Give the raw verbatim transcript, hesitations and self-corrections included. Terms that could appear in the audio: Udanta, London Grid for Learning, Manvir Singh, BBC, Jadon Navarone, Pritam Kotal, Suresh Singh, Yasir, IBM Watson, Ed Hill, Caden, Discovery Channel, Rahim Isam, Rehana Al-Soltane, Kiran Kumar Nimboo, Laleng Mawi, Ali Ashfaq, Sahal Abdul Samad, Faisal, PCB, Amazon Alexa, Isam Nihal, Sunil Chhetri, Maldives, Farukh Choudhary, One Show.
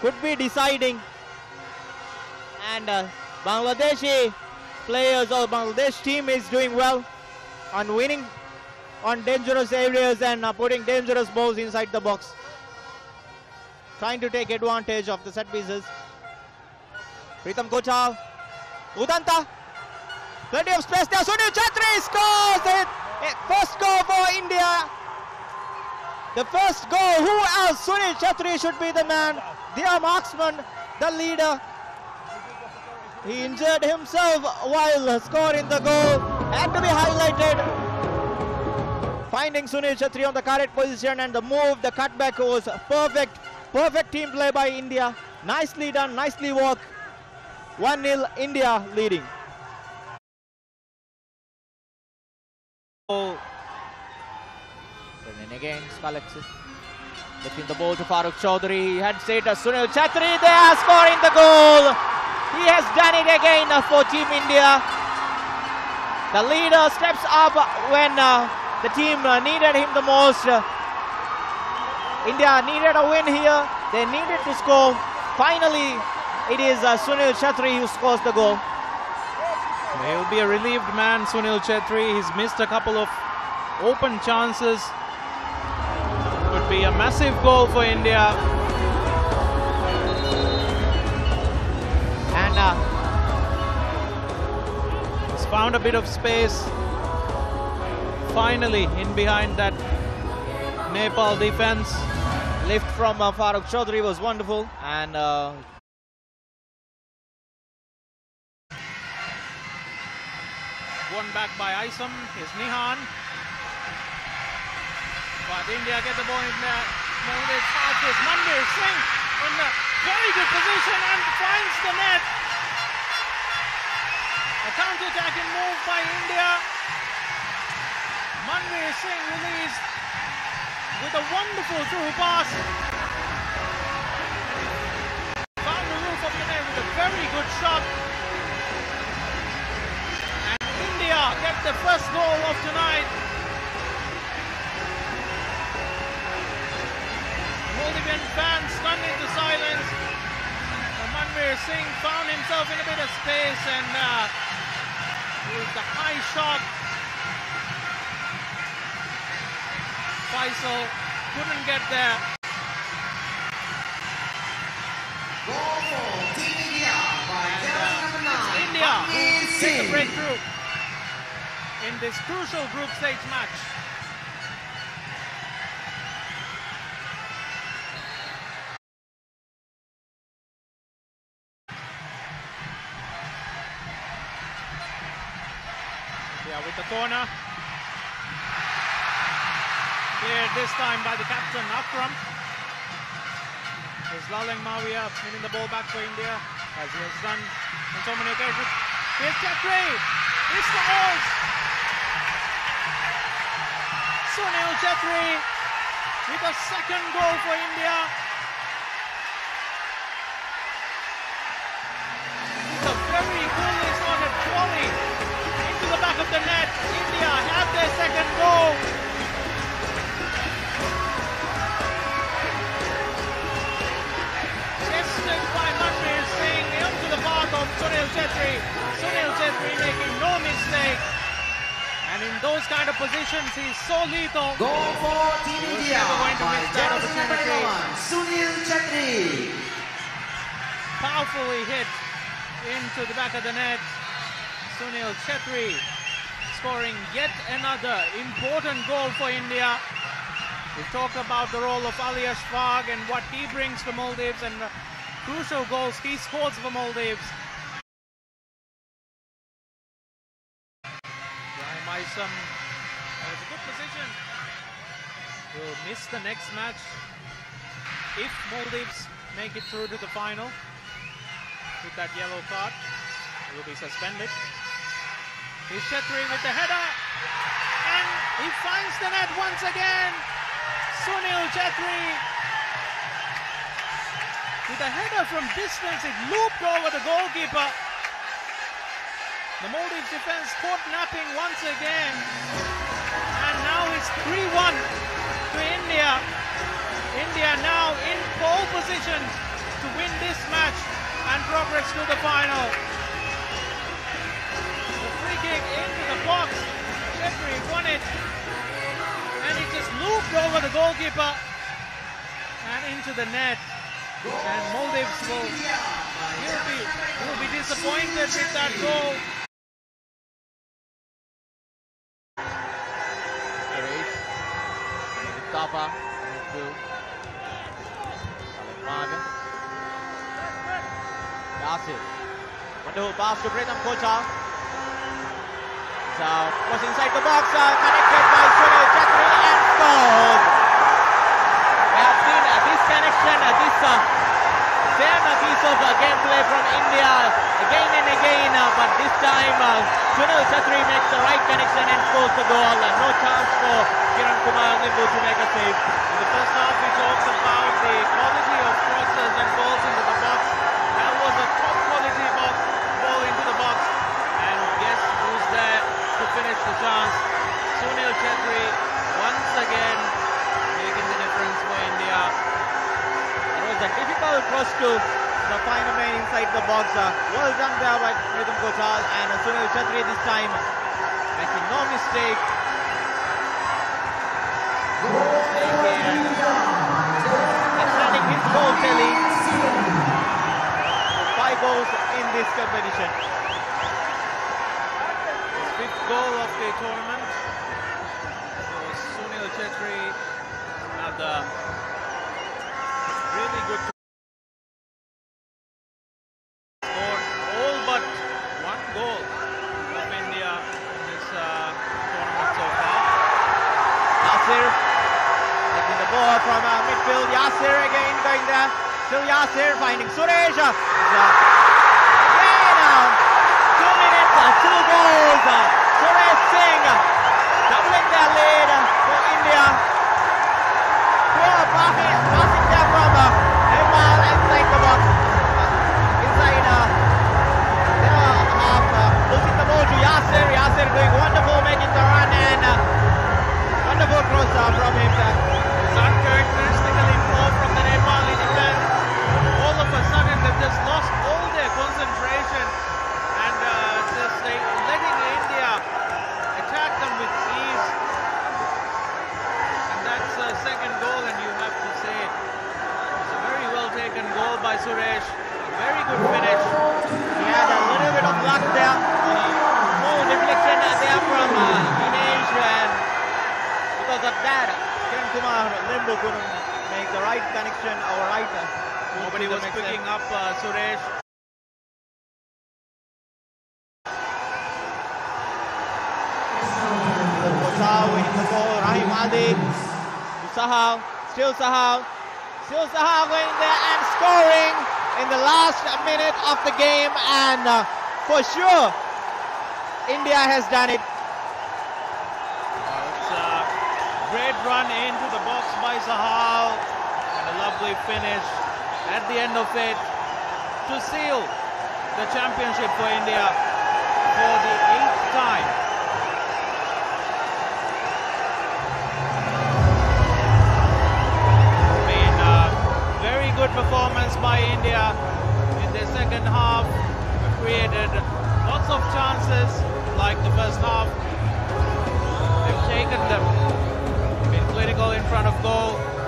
could be deciding. And uh, Bangladeshi players or Bangladesh team is doing well on winning on dangerous areas and uh, putting dangerous balls inside the box, trying to take advantage of the set pieces. Pritam Kotal, Udanta, plenty of space there. Sunil Chhetri scores it. First goal for India. The first goal. Who else? Sunil Chhetri should be the man, their marksman, the leader. He injured himself while scoring the goal. Had to be highlighted. Finding Sunil Chhetri on the correct position, and the move, the cutback was perfect. Perfect team play by India. Nicely done, nicely worked. one nil India leading. Oh. Running again, collects it. Looking the ball to Farukh Choudhary. He had status. Sunil Chhetri, they are scoring the goal. He has done it again for Team India. The leader steps up when uh, the team uh, needed him the most. India needed a win here. They needed to score. Finally, it is uh, Sunil Chhetri who scores the goal. He'll be a relieved man, Sunil Chhetri. He's missed a couple of open chances. Could be a massive goal for India. And uh, he's found a bit of space. Finally, in behind that Nepal defense. Lift from uh, Farukh Choudhary was wonderful, and uh, won back by Isam Nihal. But India get the ball in there. Manvir passes. Manvir Singh in a very good position and finds the net. A counter-attacking move by India. Manvir Singh released with a wonderful through pass. Found the roof of the net with a very good shot. And India get the first goal of tonight. Maldivian fans stunned into silence. Manvir Singh found himself in a bit of space and uh, with the high shot. Faisal couldn't get there. Goal for Team India by number nine. India take a breakthrough in this crucial group stage match. Yeah, with the corner. Cleared this time by the captain, Akram. Here's Laleng Mawi up, winning the ball back for India, as he has done on so many occasions. Here's Chhetri! It's the goals! Sunil Chhetri with a second goal for India. It's a very goally slotted volley into the back of the net. India have their second goal. By Manvir Singh up to the path of Sunil Chhetri. Sunil Chhetri making no mistake. And in those kind of positions, he's so lethal. Goal for Team India by Jadon Navarone, Sunil Chhetri. Powerfully hit into the back of the net. Sunil Chhetri scoring yet another important goal for India. We talk about the role of Ali Ashfaq and what he brings to Maldives and crucial goals he scores for Maldives. Rahim Isam has a good position. Will miss the next match if Maldives make it through to the final. With that yellow card, he will be suspended. Here's Chhetri with the header, and he finds the net once again. Sunil Chhetri. With a header from distance, it looped over the goalkeeper. The Maldives defense caught napping once again. And now it's three one to India. India now in pole position to to win this match and progress to the final. The free kick into the box. Chhetri won it. And he just looped over the goalkeeper and into the net. And Maldives will, will, be, will be disappointed with that goal. Tapa, Yasir, wonderful pass to Pritam Kotal. So, was inside the box, uh, connected by Sunil Chhetri and scored. We have seen uh, this connection, uh, this uh, same uh, piece of uh, gameplay from India again and again, uh, but this time uh, Sunil Chhetri makes the right connection and scores the goal. Uh, no chance for Kiran Kumar Nimboo to make a save. In the first half, we talked about the quality of crosses and balls into the box. That was a top quality box, ball into the box. And guess who's there to finish the chance? Sunil Chhetri, once again, making the difference for India. It was a difficult cross to the final man inside the box. Well done there by Pritam Kotal and Sunil Chhetri this time, making no mistake. Extending his goal tally to five goals in this competition. His fifth goal of the tournament. So Sunil Chhetri had a really good scored all but one goal from India in this uh, tournament so far. Yasir. Ball from uh, midfield, Yasir again going there, still Yasir finding Suresh. Uh, again, uh, two minutes, uh, two goals, uh, Suresh Singh uh, doubling their lead uh, for India. Poor passing, passing there from uh, Nihal inside the box, uh, inside uh, their half, uh, losing the ball to Yasir. Yasir doing wonderful, making the run and uh, wonderful cross uh, from him. Uh, Uncharacteristically poor from the Nepali defense. All of a sudden, they've just lost all their concentration and uh, just uh, letting India attack them with ease. And that's a second goal, and you have to say it's a very well taken goal by Suresh. A very good finish. He had a little bit of luck there. More deflection there from uh, Dinesh, and because of that, Kiran Kumar Nimboo couldn't make the right connection or right. Uh, Nobody was picking up uh, Suresh. Kotal winning the ball. Rahim Adi. Sahal. Still Sahal. Still Sahal going there and scoring in the last minute of the game. And uh, for sure, India has done it. Great run into the box by Sahal and a lovely finish at the end of it to seal the championship for India for the eighth time. I mean, uh, very good performance by India in the second half. They created lots of chances like the first half. They've taken them. Critical in front of goal.